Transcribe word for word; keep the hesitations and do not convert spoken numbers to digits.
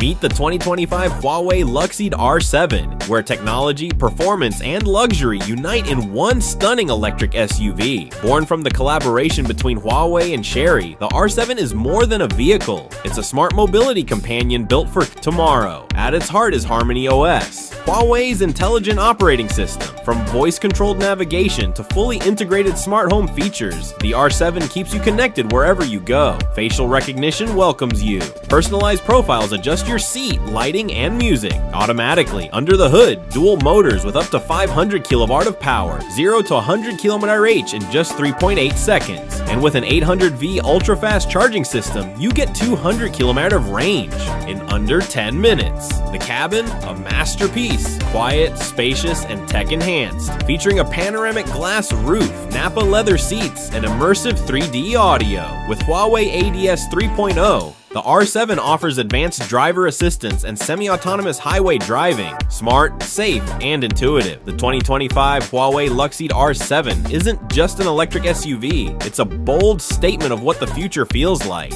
Meet the twenty twenty-five Huawei Luxeed R seven, where technology, performance, and luxury unite in one stunning electric S U V. Born from the collaboration between Huawei and Chery, the R seven is more than a vehicle. It's a smart mobility companion built for tomorrow. At its heart is HarmonyOS, Huawei's intelligent operating system. From voice-controlled navigation to fully integrated smart home features, the R seven keeps you connected wherever you go. Facial recognition welcomes you. Personalized profiles adjust your seat, lighting, and music. Automatically, under the hood, dual motors with up to five hundred kilowatt of power, zero to one hundred kilometers per hour in just three point eight seconds. And with an eight hundred volt ultra-fast charging system, you get two hundred kilometers of range in under ten minutes. The cabin, a masterpiece. Quiet, spacious, and tech-enhanced. Featuring a panoramic glass roof, Nappa leather seats, and immersive three D audio. With Huawei A D S three point oh, the R seven offers advanced driver assistance and semi-autonomous highway driving. Smart, safe, and intuitive. The twenty twenty-five Huawei Luxeed R seven isn't just an electric S U V, it's a bold statement of what the future feels like.